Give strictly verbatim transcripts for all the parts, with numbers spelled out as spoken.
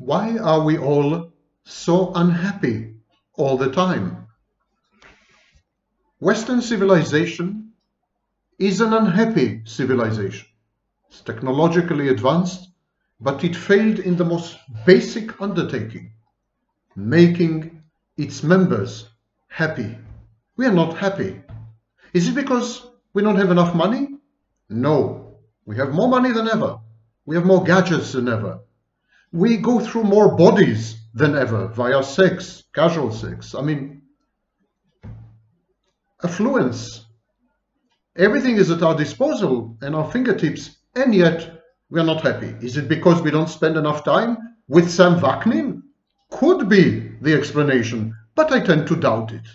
Why are we all so unhappy all the time? Western civilization is an unhappy civilization. It's technologically advanced, but it failed in the most basic undertaking, making its members happy. We are not happy. Is it because we don't have enough money? No. We have more money than ever. We have more gadgets than ever. We go through more bodies than ever via sex, casual sex. I mean, affluence. Everything is at our disposal and our fingertips, and yet we are not happy. Is it because we don't spend enough time with Sam Vaknin? Could be the explanation, but I tend to doubt it.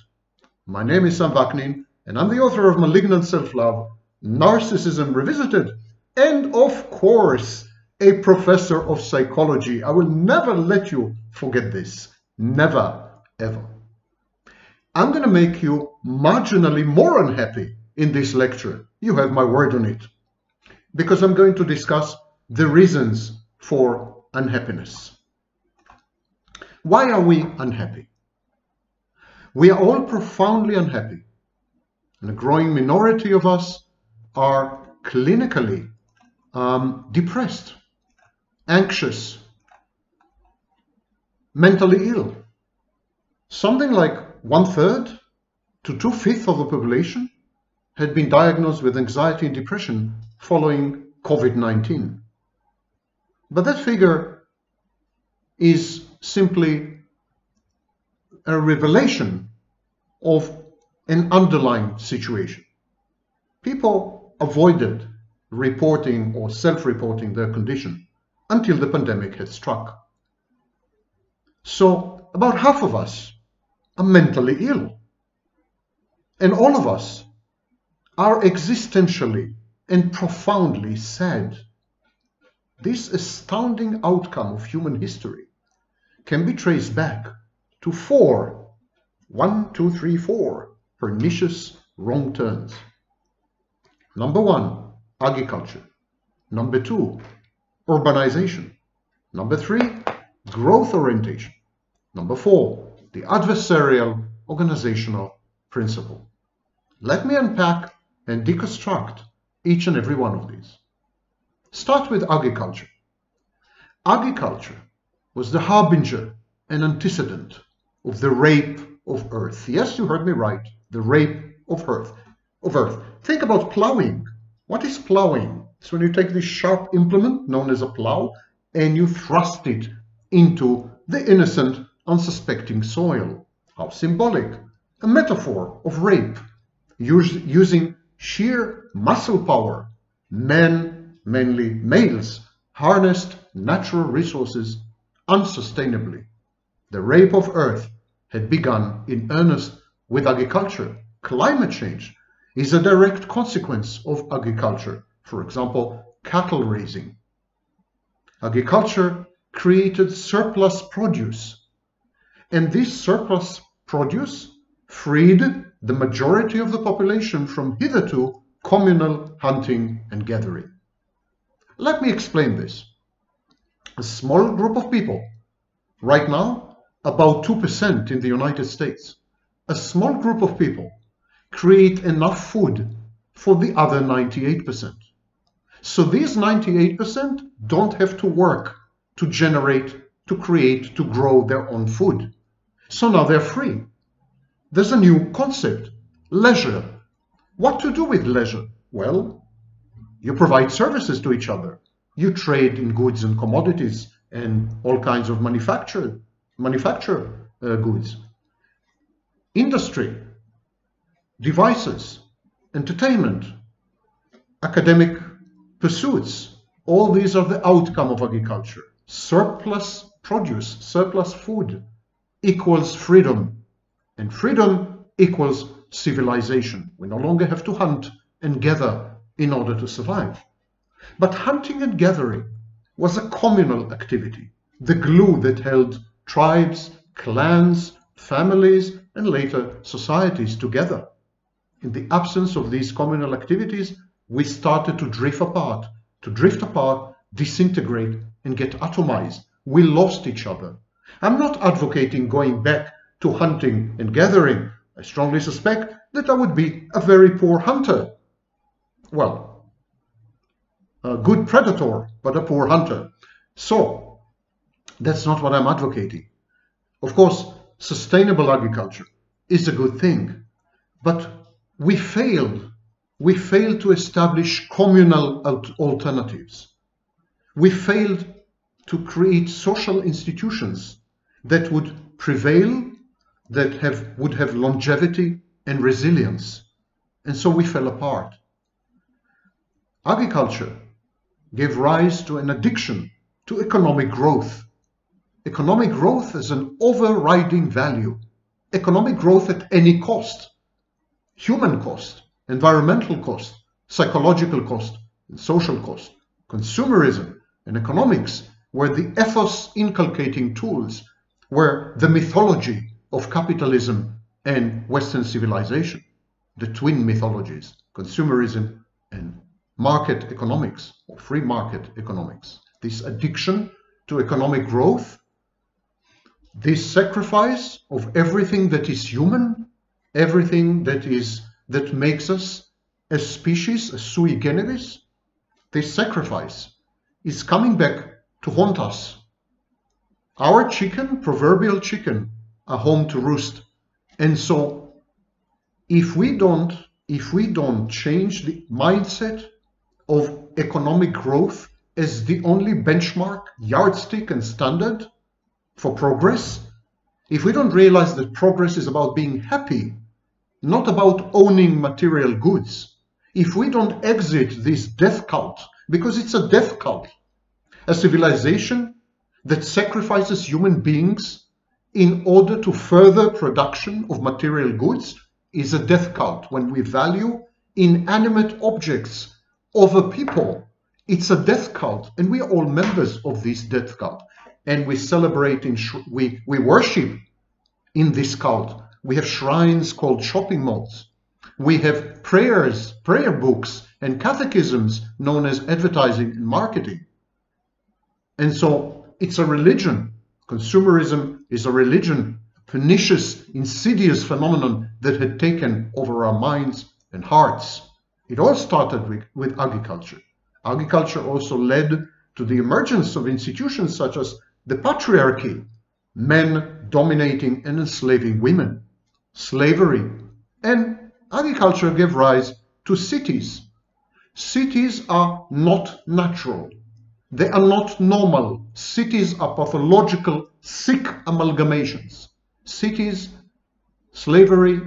My name is Sam Vaknin, and I'm the author of Malignant Self-Love, Narcissism Revisited, and of course, a professor of psychology. I will never let you forget this. Never, ever. I'm going to make you marginally more unhappy in this lecture. You have my word on it. Because I'm going to discuss the reasons for unhappiness. Why are we unhappy? We are all profoundly unhappy. And a growing minority of us are clinically um, depressed, anxious, mentally ill. Something like one-third to two-fifths of the population had been diagnosed with anxiety and depression following COVID nineteen. But that figure is simply a revelation of an underlying situation. People avoided reporting or self-reporting their condition until the pandemic had struck. So about half of us are mentally ill, and all of us are existentially and profoundly sad. This astounding outcome of human history can be traced back to four, one, two, three, four pernicious wrong turns. Number one, agriculture. Number two, urbanization. Number three, growth orientation. Number four, the adversarial organizational principle. Let me unpack and deconstruct each and every one of these. Start with agriculture. Agriculture was the harbinger and antecedent of the rape of earth. Yes, you heard me right, the rape of earth. Of earth. Think about plowing. What is plowing? It's when you take this sharp implement known as a plow and you thrust it into the innocent, unsuspecting soil. How symbolic. A metaphor of rape, Us using sheer muscle power. Men, mainly males, harnessed natural resources unsustainably. The rape of earth had begun in earnest with agriculture. Climate change is a direct consequence of agriculture. For example, cattle raising. Agriculture created surplus produce, and this surplus produce freed the majority of the population from hitherto communal hunting and gathering. Let me explain this. A small group of people, right now about two percent in the United States, a small group of people create enough food for the other ninety-eight percent. So these ninety-eight percent don't have to work to generate, to create, to grow their own food. So now they're free. There's a new concept, leisure. What to do with leisure? Well, you provide services to each other. You trade in goods and commodities and all kinds of manufacture, manufacture uh, goods. Industry, devices, entertainment, academic pursuits, all these are the outcome of agriculture. Surplus produce, surplus food equals freedom. And freedom equals civilization. We no longer have to hunt and gather in order to survive. But hunting and gathering was a communal activity, the glue that held tribes, clans, families, and later societies together. In the absence of these communal activities, we started to drift apart, to drift apart, disintegrate, and get atomized, We lost each other. I'm not advocating going back to hunting and gathering. I strongly suspect that I would be a very poor hunter. Well, a good predator, but a poor hunter. So, that's not what I'm advocating. Of course, sustainable agriculture is a good thing, but we failed. We failed to establish communal alternatives. We failed to create social institutions that would prevail, that have, would have longevity and resilience. And so we fell apart. Agriculture gave rise to an addiction to economic growth. Economic growth is an overriding value. Economic growth at any cost. Human cost, environmental cost, psychological cost, and social cost. Consumerism and economics were the ethos inculcating tools, were the mythology of capitalism and Western civilization, the twin mythologies, consumerism and market economics or free market economics. This addiction to economic growth, this sacrifice of everything that is human, everything that is that makes us a species, a sui generis, this sacrifice is coming back to haunt us. Our chicken, proverbial chicken, are home to roost. And so if we don't, if we don't change the mindset of economic growth as the only benchmark, yardstick and standard for progress, if we don't realize that progress is about being happy, not about owning material goods, if we don't exit this death cult, because it's a death cult, a civilization that sacrifices human beings in order to further production of material goods is a death cult. When we value inanimate objects over people, it's a death cult, and we are all members of this death cult. And we celebrate, in sh we, we worship in this cult. We have shrines called shopping malls. We have prayers, prayer books, and catechisms known as advertising and marketing. And so it's a religion. Consumerism is a religion, pernicious, insidious phenomenon that had taken over our minds and hearts. It all started with, with agriculture. Agriculture also led to the emergence of institutions such as the patriarchy, men dominating and enslaving women, slavery, and agriculture gave rise to cities. Cities are not natural. They are not normal. Cities are pathological, sick amalgamations. Cities, slavery,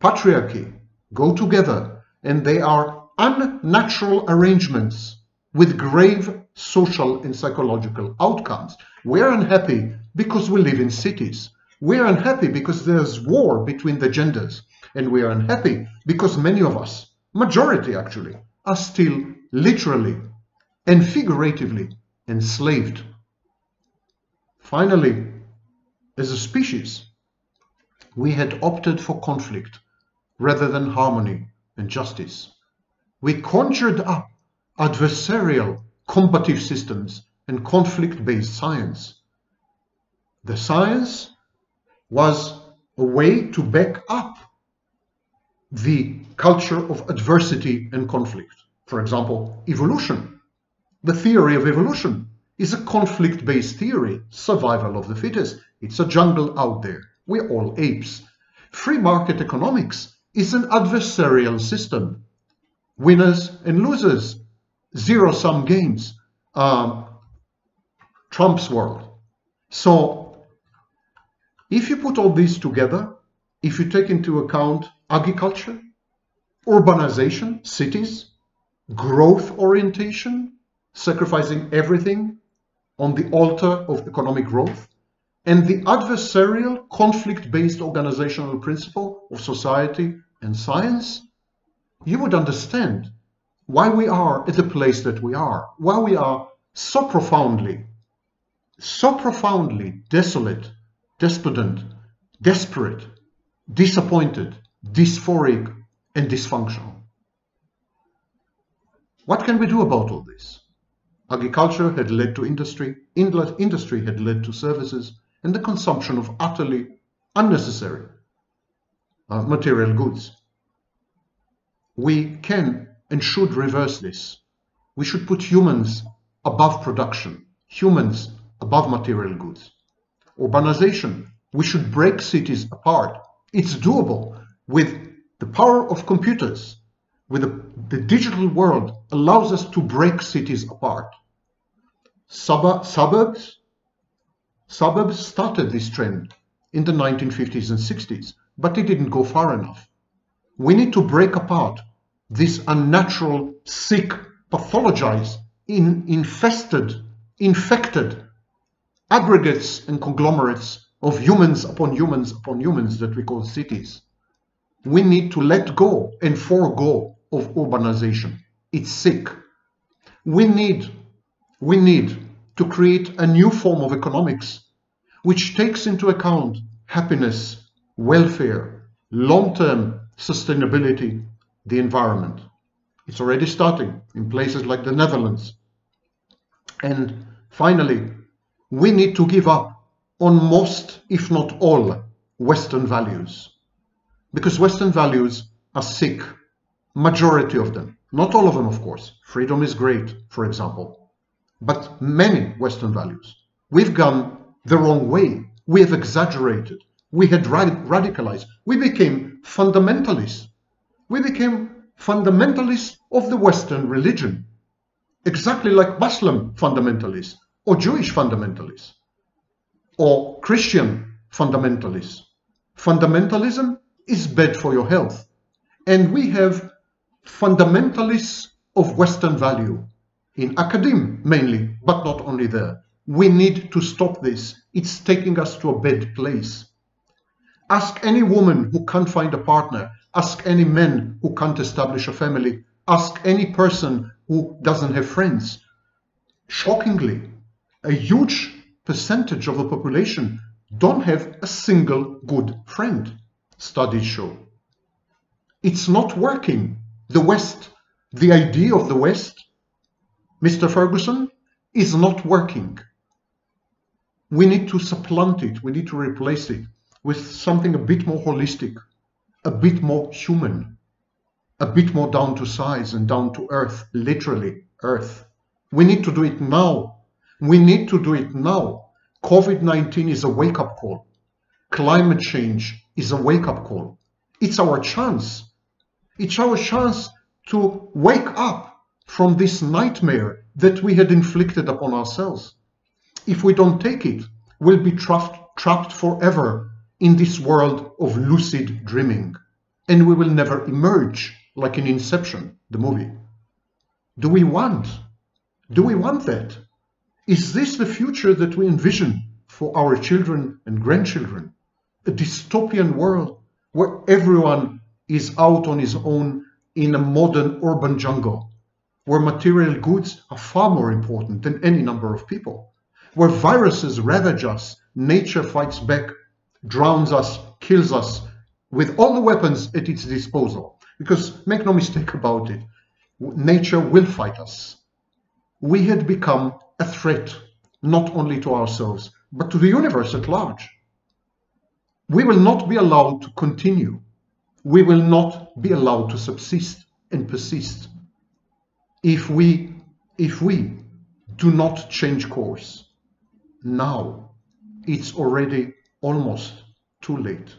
patriarchy go together, and they are unnatural arrangements with grave social and psychological outcomes. We're unhappy because we live in cities. We're unhappy because there's war between the genders. And we are unhappy because many of us, majority actually, are still literally and figuratively enslaved. Finally, as a species, we had opted for conflict rather than harmony and justice. We conjured up adversarial, combative systems and conflict-based science. The science was a way to back up the culture of adversity and conflict. For example, evolution. The theory of evolution is a conflict-based theory, survival of the fittest. It's a jungle out there. We're all apes. Free market economics is an adversarial system. Winners and losers, zero-sum games, um, Trump's world. So if you put all these together, if you take into account agriculture, urbanization, cities, growth orientation, sacrificing everything on the altar of economic growth, and the adversarial, conflict-based organizational principle of society and science, you would understand why we are at the place that we are, why we are so profoundly, so profoundly desolate, despondent, desperate, disappointed, dysphoric, and dysfunctional. What can we do about all this? Agriculture had led to industry, industry had led to services, and the consumption of utterly unnecessary uh, material goods. We can and should reverse this. We should put humans above production, humans above material goods. Urbanization, we should break cities apart. It's doable with the power of computers, with the, the digital world allows us to break cities apart. Sub suburbs, suburbs started this trend in the nineteen fifties and sixties, but it didn't go far enough. We need to break apart this unnatural, sick, pathologized, in, infested, infected aggregates and conglomerates of humans upon humans upon humans that we call cities. We need to let go and forego of urbanization. It's sick. We need, we need to create a new form of economics which takes into account happiness, welfare, long-term sustainability, the environment. It's already starting in places like the Netherlands. And finally, we need to give up on most, if not all, Western values. Because Western values are sick, majority of them. Not all of them, of course. Freedom is great, for example. But many Western values. We've gone the wrong way. We have exaggerated. We had rad- radicalized. We became fundamentalists. We became fundamentalists of the Western religion. Exactly like Muslim fundamentalists, or Jewish fundamentalists, or Christian fundamentalists. Fundamentalism is bad for your health. And we have fundamentalists of Western value, in academia mainly, but not only there. We need to stop this. It's taking us to a bad place. Ask any woman who can't find a partner. Ask any man who can't establish a family. Ask any person who doesn't have friends. Shockingly, a huge percentage of the population don't have a single good friend. Studies show. It's not working. The West, the idea of the West, Mister Ferguson, is not working. We need to supplant it. We need to replace it with something a bit more holistic, a bit more human, a bit more down to size and down to earth, literally earth. We need to do it now. We need to do it now. COVID nineteen is a wake-up call. Climate change is a wake-up call. It's our chance. It's our chance to wake up from this nightmare that we had inflicted upon ourselves. If we don't take it, we'll be trapped, trapped forever in this world of lucid dreaming, and we will never emerge like in Inception, the movie. Do we want? Do we want that? Is this the future that we envision for our children and grandchildren? A dystopian world where everyone is out on his own in a modern urban jungle, where material goods are far more important than any number of people, where viruses ravage us, nature fights back, drowns us, kills us, with all the weapons at its disposal. Because make no mistake about it, nature will fight us. We had become a threat, not only to ourselves, but to the universe at large. We will not be allowed to continue. We will not be allowed to subsist and persist if we, if we do not change course. Now, it's already almost too late.